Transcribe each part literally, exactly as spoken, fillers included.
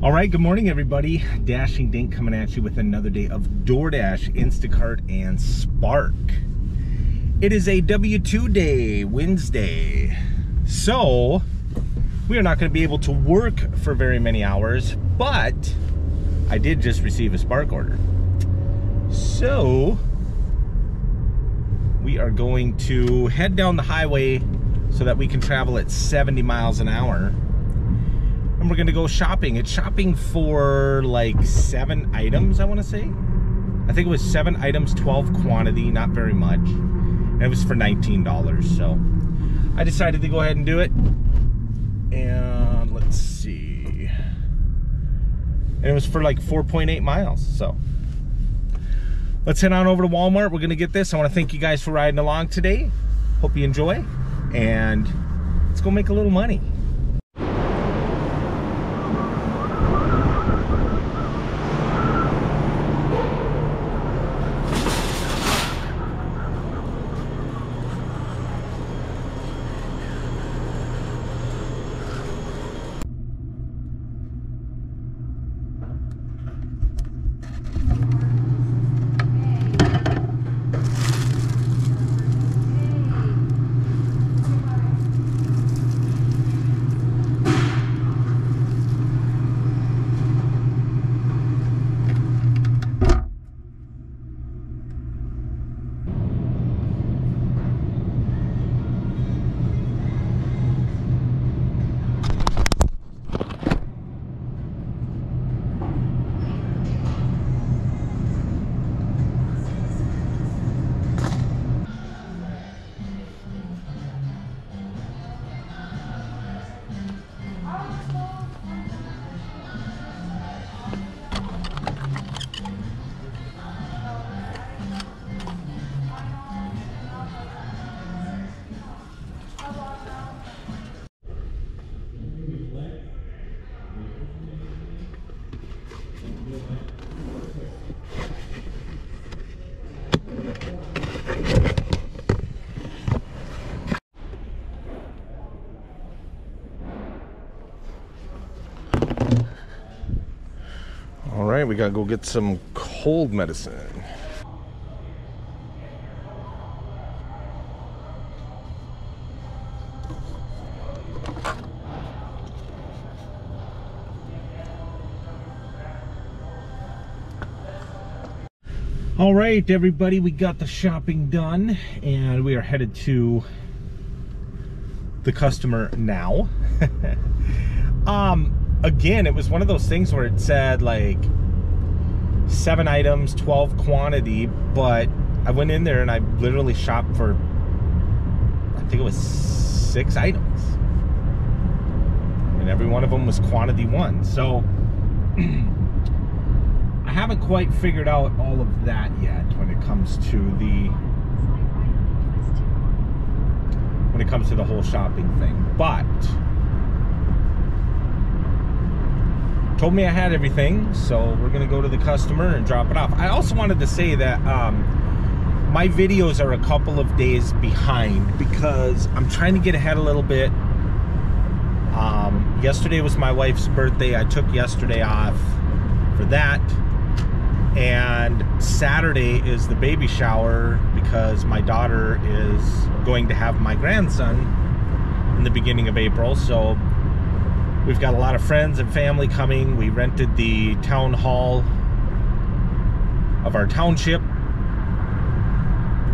All right, good morning everybody. Dashing Dink coming at you with another day of DoorDash, Instacart, and Spark. It is a W two day, Wednesday. So, we are not gonna be able to work for very many hours, but I did just receive a Spark order. So, we are going to head down the highway so that we can travel at seventy miles an hour. And we're gonna go shopping. It's shopping for like seven items, I wanna say. I think it was seven items, twelve quantity, not very much. And it was for nineteen dollars, so. I decided to go ahead and do it. And let's see. And it was for like four point eight miles, so. Let's head on over to Walmart, we're gonna get this. I wanna thank you guys for riding along today. Hope you enjoy, and let's go make a little money. All right, we gotta go get some cold medicine. All right, everybody, we got the shopping done and we are headed to the customer now. um, again, it was one of those things where it said like seven items, twelve quantity, but I went in there and I literally shopped for, I think it was six items. And every one of them was quantity one. So, I haven't quite figured out all of that yet when it comes to the when it comes to the whole shopping thing, but told me I had everything, so we're gonna go to the customer and drop it off. I also wanted to say that um, my videos are a couple of days behind because I'm trying to get ahead a little bit. Um, yesterday was my wife's birthday. I took yesterday off for that. And Saturday is the baby shower because my daughter is going to have my grandson in the beginning of April. So we've got a lot of friends and family coming. We rented the town hall of our township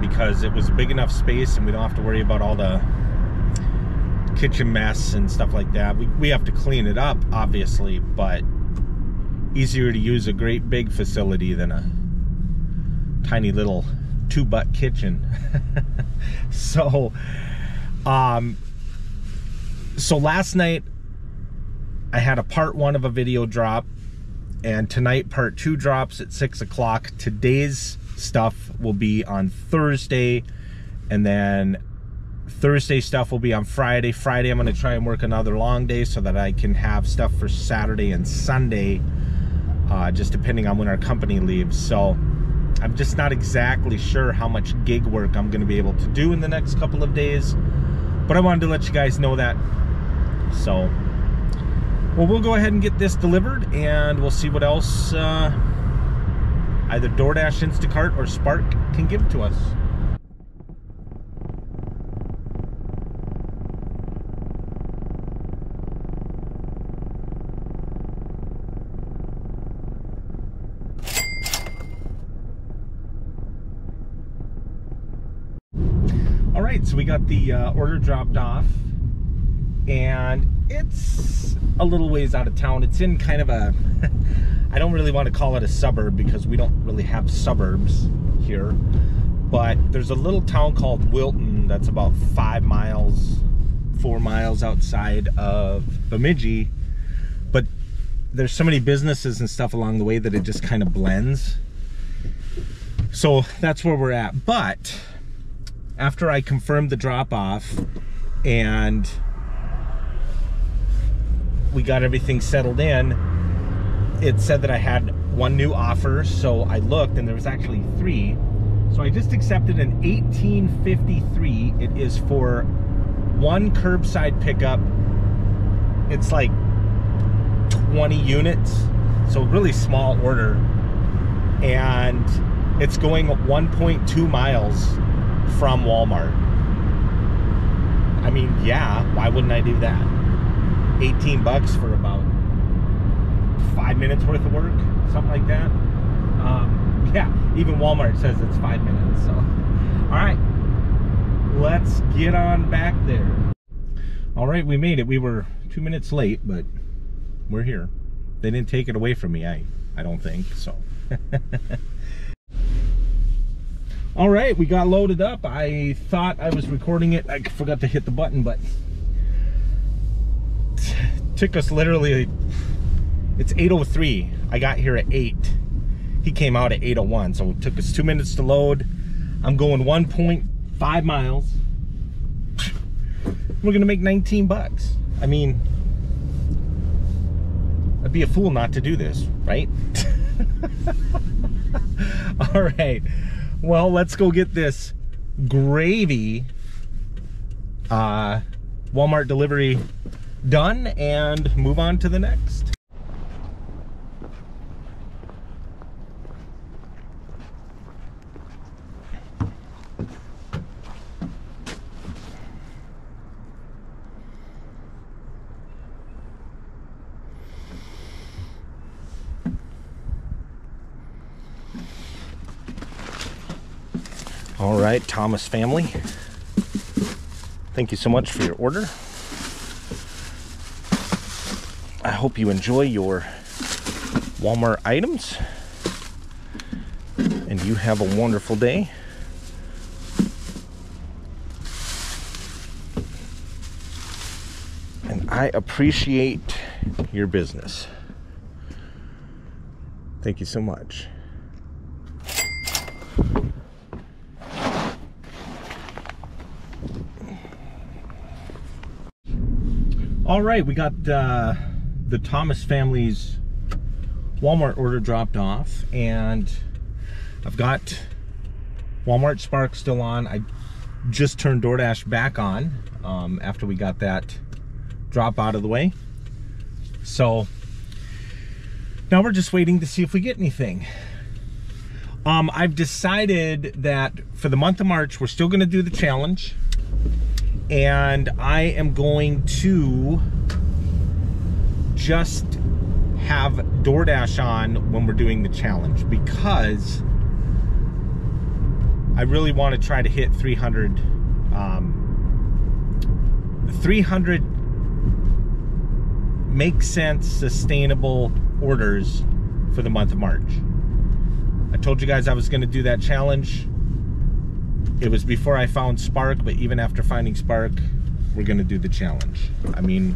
because it was a big enough space and we don't have to worry about all the kitchen mess and stuff like that. We, we have to clean it up, obviously, but easier to use a great big facility than a tiny little two-butt kitchen. so um, so last night I had a part one of a video drop, and tonight part two drops at six o'clock. Today's stuff will be on Thursday, and then Thursday stuff will be on Friday. Friday I'm going to try and work another long day so that I can have stuff for Saturday and Sunday. Uh, just depending on when our company leaves. So I'm just not exactly sure how much gig work I'm gonna be able to do in the next couple of days, but I wanted to let you guys know that. So Well, we'll go ahead and get this delivered, and we'll see what else uh, either DoorDash, Instacart, or Spark can give to us. All right, so we got the uh, order dropped off, and it's a little ways out of town. It's in kind of a, I don't really want to call it a suburb because we don't really have suburbs here, but there's a little town called Wilton that's about five miles, four miles outside of Bemidji, but there's so many businesses and stuff along the way that it just kind of blends. So that's where we're at, but after I confirmed the drop-off and we got everything settled in, it said that I had one new offer, so I looked and there was actually three. So I just accepted an eighteen fifty-three. It is for one curbside pickup. It's like twenty units, so really small order. And it's going one point two miles from Walmart. I mean, yeah, why wouldn't I do that? eighteen bucks for about five minutes worth of work, something like that. Um, yeah, even Walmart says it's five minutes, so. All right, let's get on back there. All right, we made it. We were two minutes late, but we're here. They didn't take it away from me, I, I don't think, so. All right, we got loaded up. I thought I was recording it. I forgot to hit the button, but it took us literally, it's eight oh three. I got here at eight. He came out at eight oh one, so it took us two minutes to load. I'm going one point five miles. We're gonna make nineteen bucks. I mean, I'd be a fool not to do this, right? All right. Well, let's go get this gravy uh, Walmart delivery done and move on to the next. All right, Thomas family, thank you so much for your order. I hope you enjoy your Walmart items and you have a wonderful day. And I appreciate your business. Thank you so much. All right, we got uh, the Thomas family's Walmart order dropped off, and I've got Walmart Spark still on. I just turned DoorDash back on um, after we got that drop out of the way. So now we're just waiting to see if we get anything. Um, I've decided that for the month of March, we're still gonna do the challenge. And I am going to just have DoorDash on when we're doing the challenge because I really want to try to hit three hundred, um, three hundred make sense, sustainable orders for the month of March. I told you guys I was going to do that challenge. It was before I found Spark, but even after finding Spark, we're gonna do the challenge. I mean,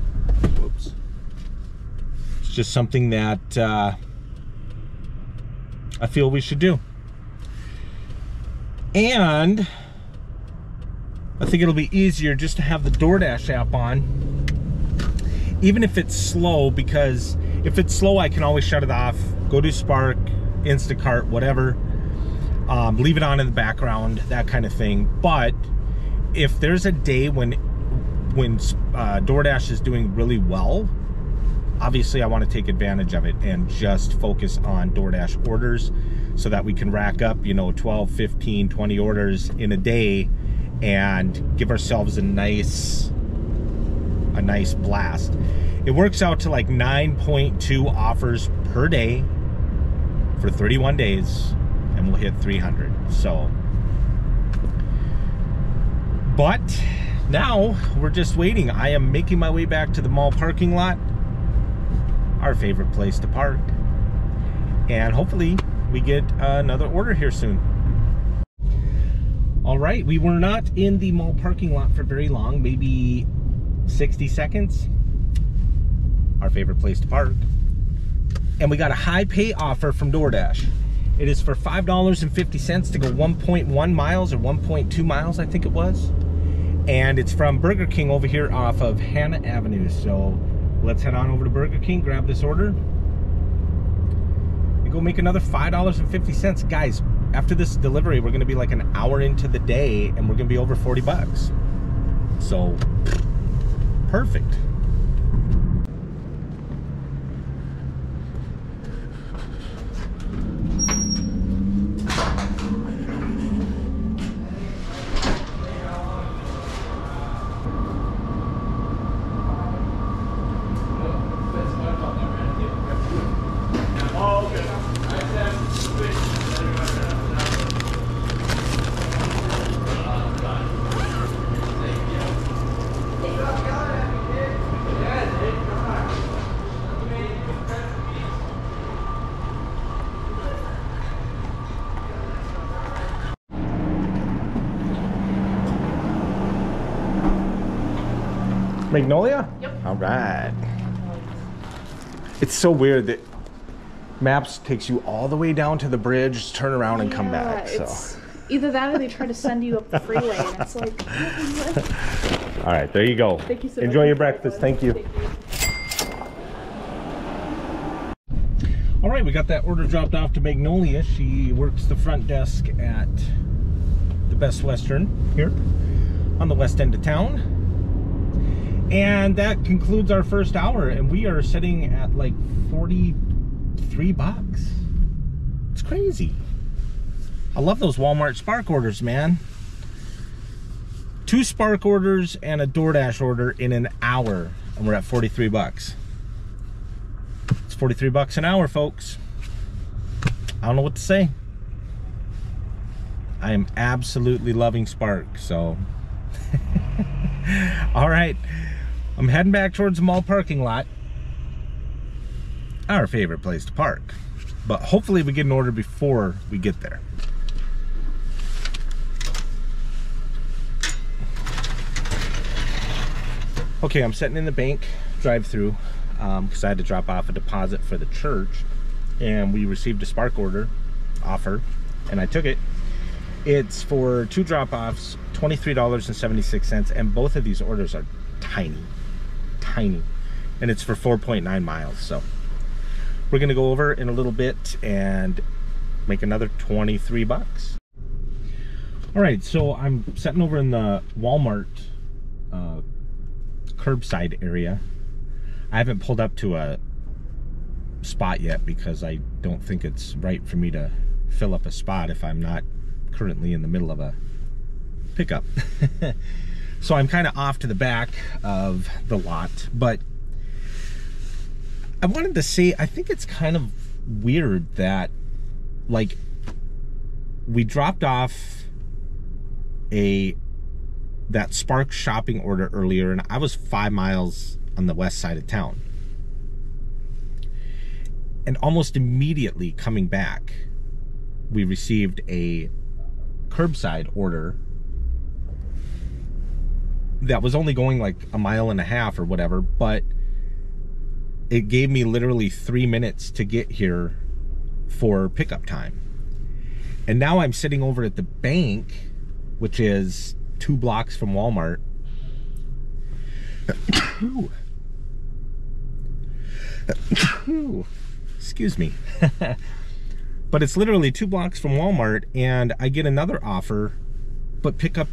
whoops. It's just something that uh, I feel we should do. And I think it'll be easier just to have the DoorDash app on, even if it's slow, because if it's slow, I can always shut it off, go to Spark, Instacart, whatever. Um, leave it on in the background, that kind of thing. But if there's a day when when uh, DoorDash is doing really well, obviously I want to take advantage of it and just focus on DoorDash orders so that we can rack up, you know, twelve, fifteen, twenty orders in a day and give ourselves a nice, a nice blast. It works out to like nine point two offers per day for thirty-one days, and we'll hit three hundred. So, but now we're just waiting. I am making my way back to the mall parking lot, our favorite place to park, and hopefully we get another order here soon. All right, we were not in the mall parking lot for very long, maybe sixty seconds. Our favorite place to park. And we got a high pay offer from DoorDash. It is for five dollars and fifty cents to go one point one miles or one point two miles, I think it was. And it's from Burger King over here off of Hannah Avenue. So let's head on over to Burger King, grab this order, and go make another five dollars and fifty cents. Guys, after this delivery, we're gonna be like an hour into the day and we're gonna be over forty bucks. So, perfect. Magnolia? Yep. All right. It's so weird that Maps takes you all the way down to the bridge, turn around, and yeah, come back. So either that or they try to send you up the freeway, and it's like, all right, there you go. Thank you so much. Enjoy your breakfast. Thank you. Thank you. All right, we got that order dropped off to Magnolia. She works the front desk at the Best Western here on the west end of town. And that concludes our first hour, and we are sitting at like forty-three bucks. It's crazy. I love those Walmart Spark orders, man. Two Spark orders and a DoorDash order in an hour, and we're at forty-three bucks. It's forty-three bucks an hour, folks. I don't know what to say. I am absolutely loving Spark, so. All right. I'm heading back towards the mall parking lot, our favorite place to park, but hopefully we get an order before we get there. Okay, I'm sitting in the bank drive-through um, because I had to drop off a deposit for the church, and we received a Spark order offer, and I took it. It's for two drop-offs, twenty-three dollars and seventy-six cents, and both of these orders are tiny. Tiny. And it's for four point nine miles. So we're gonna go over in a little bit and make another twenty-three bucks. All right, so I'm sitting over in the Walmart uh, curbside area. I haven't pulled up to a spot yet because I don't think it's right for me to fill up a spot if I'm not currently in the middle of a pickup. So I'm kind of off to the back of the lot, but I wanted to say, I think it's kind of weird that, like, we dropped off a that Spark shopping order earlier, and I was five miles on the west side of town. And almost immediately coming back, we received a curbside order that was only going like a mile and a half or whatever, but it gave me literally three minutes to get here for pickup time. And now I'm sitting over at the bank, which is two blocks from Walmart. Excuse me. But it's literally two blocks from Walmart, and I get another offer, but pickup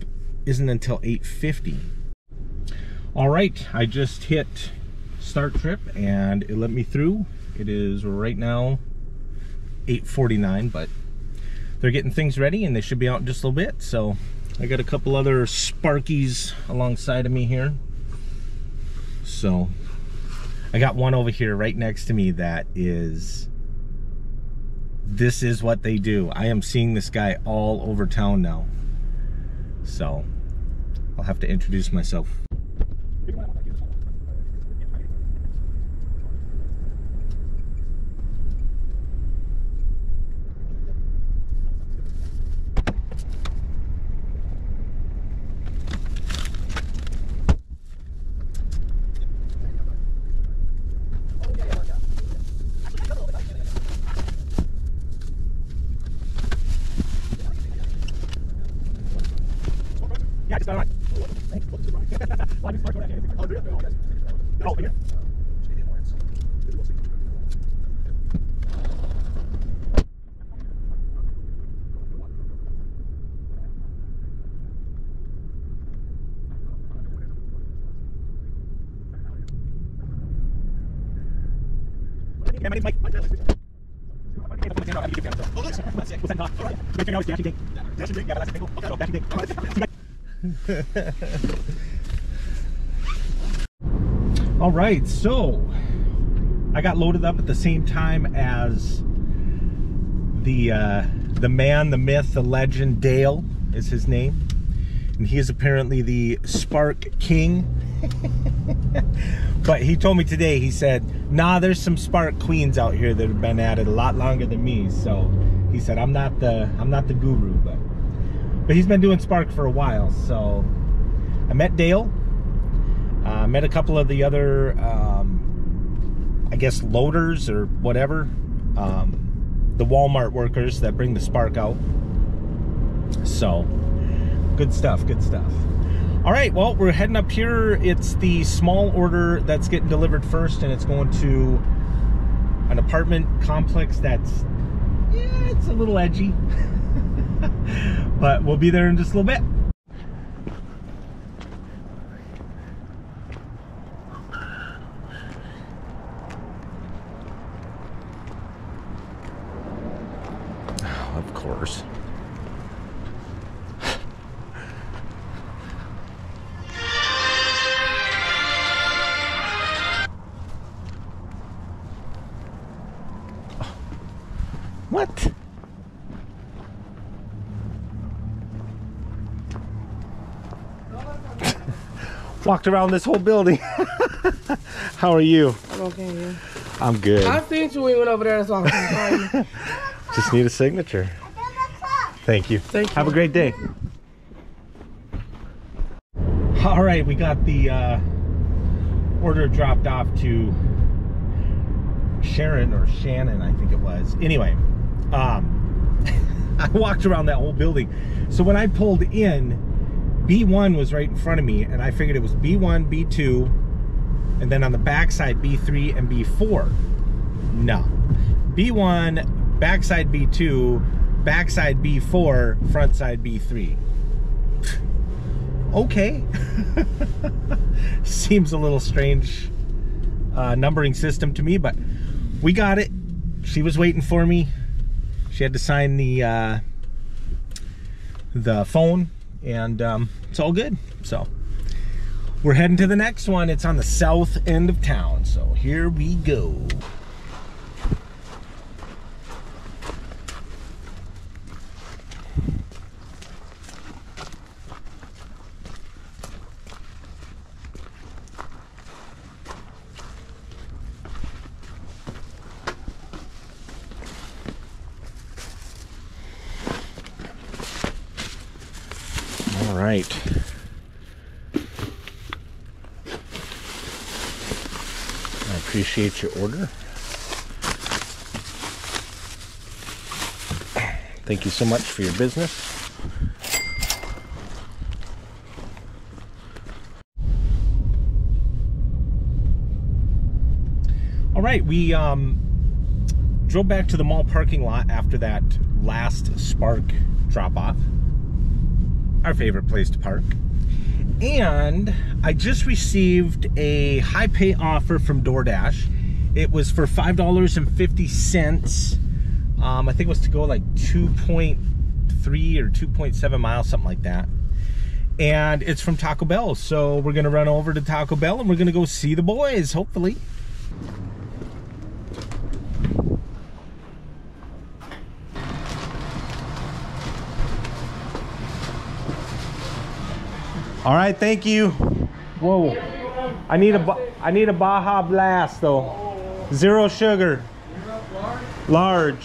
isn't until eight fifty. All right, I just hit start trip, and it let me through. It is right now eight forty-nine, but they're getting things ready and they should be out in just a little bit. So I got a couple other Sparkies alongside of me here. So I got one over here right next to me that is, this is what they do. I am seeing this guy all over town now. So I'll have to introduce myself. Yeah, my name's Mike. Mike. All right, so I got loaded up at the same time as the uh, the man, the myth, the legend, Dale is his name, and he is apparently the Spark King. But he told me today, he said, nah, there's some Spark Queens out here that have been at it a lot longer than me. So he said, I'm not the I'm not the guru, but but he's been doing Spark for a while. So I met Dale, uh, met a couple of the other um, I guess loaders or whatever, um, the Walmart workers that bring the Spark out. So good stuff, good stuff. All right, well, we're heading up here. It's the small order that's getting delivered first, and it's going to an apartment complex that's, yeah, it's a little edgy. But we'll be there in just a little bit. Oh, of course. What? Walked around this whole building. How are you? I'm okay, yeah. I'm good. I seen you when we went over there. That's all. Just need a signature. Thank you. Thank you. Have a great day. All right, we got the uh, order dropped off to Sharon or Shannon, I think it was. Anyway. Um, I walked around that whole building. So when I pulled in, B one was right in front of me, and I figured it was B one, B two, and then on the backside B three and B four. No. B one, backside B two, backside B four, frontside B three. Okay. Seems a little strange uh, numbering system to me, but we got it. She was waiting for me. She had to sign the uh, the phone, and um, it's all good. So we're heading to the next one. It's on the south end of town. So here we go. Right. I appreciate your order. Thank you so much for your business. All right, we um, drove back to the mall parking lot after that last Spark drop-off. Our favorite place to park. And I just received a high pay offer from DoorDash. It was for five dollars and fifty cents. Um, I think it was to go like two point three or two point seven miles, something like that. And it's from Taco Bell. So we're gonna run over to Taco Bell and we're gonna go see the boys, hopefully. All right, thank you. Whoa, I need a I need a Baja Blast though. Zero sugar. Large.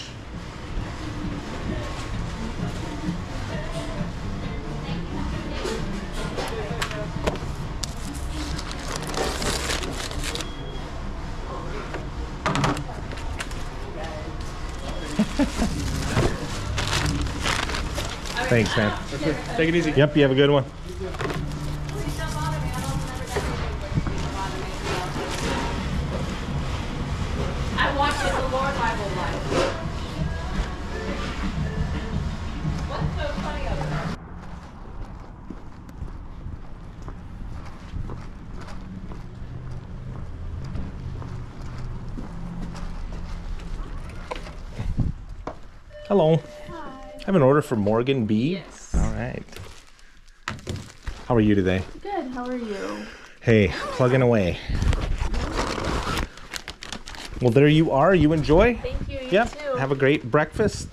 Thanks, man. Take it easy. Yep, you have a good one. Hello. Hi. I have an order for Morgan B. Yes. All right. How are you today? Good. How are you? Hey, plugging away. Well, there you are. You enjoy. Thank you. You yep. Too. Have a great breakfast.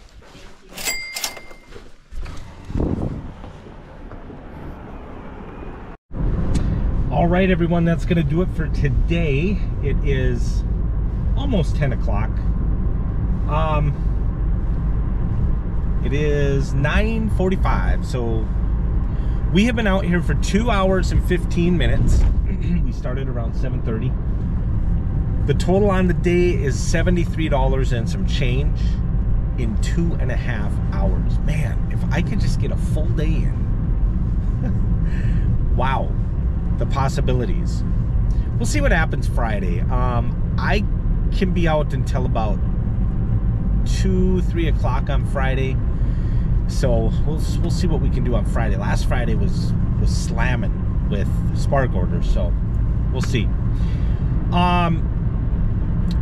All right, everyone. That's going to do it for today. It is almost ten o'clock. Um. It is nine forty-five, so we have been out here for two hours and fifteen minutes. We started around seven thirty. The total on the day is seventy-three dollars and some change in two and a half hours. Man, if I could just get a full day in. Wow, the possibilities. We'll see what happens Friday. Um, I can be out until about two, three o'clock on Friday. So we'll, we'll see what we can do on Friday. Last Friday was was slamming with Spark orders, so we'll see. Um,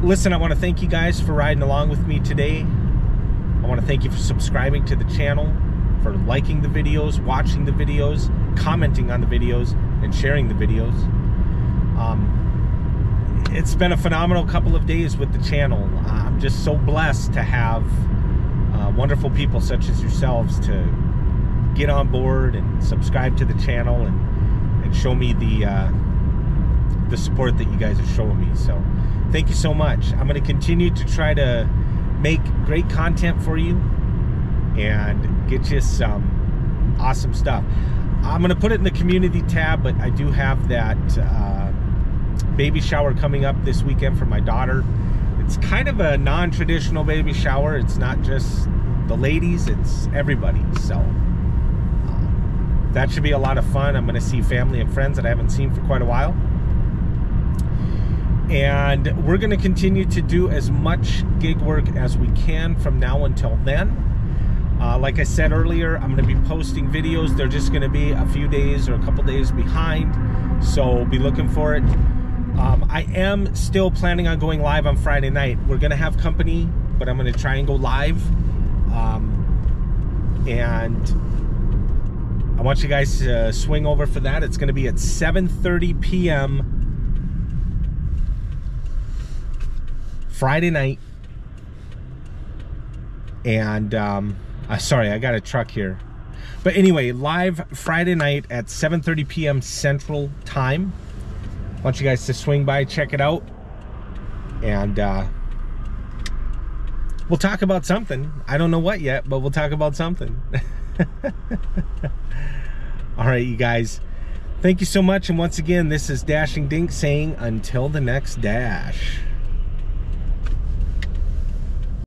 listen, I want to thank you guys for riding along with me today. I want to thank you for subscribing to the channel, for liking the videos, watching the videos, commenting on the videos, and sharing the videos. Um, it's been a phenomenal couple of days with the channel. I'm just so blessed to have Uh, wonderful people such as yourselves to get on board and subscribe to the channel and, and show me the uh, the support that you guys are showing me. So thank you so much. I'm going to continue to try to make great content for you and get you some awesome stuff. I'm going to put it in the community tab, but I do have that uh, baby shower coming up this weekend for my daughter. It's kind of a non-traditional baby shower. It's not just the ladies, it's everybody. So um, that should be a lot of fun. I'm going to see family and friends that I haven't seen for quite a while. And we're going to continue to do as much gig work as we can from now until then. Uh, like I said earlier, I'm going to be posting videos. They're just going to be a few days or a couple days behind. So be looking for it. Um, I am still planning on going live on Friday night. We're going to have company, but I'm going to try and go live. Um, and I want you guys to swing over for that. It's going to be at seven thirty p m Friday night. And, um, uh, sorry, I got a truck here. But anyway, live Friday night at seven thirty p m Central Time. I want you guys to swing by, check it out, and uh, we'll talk about something. I don't know what yet, but we'll talk about something. All right, you guys. Thank you so much, and once again, this is Dashing Dink saying until the next dash.